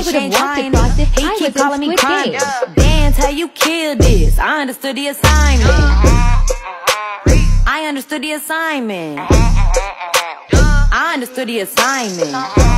bitch ain't trying it. He keep calling me crying. Dance how you kill this. I understood the assignment. I understood the assignment. I understood the assignment.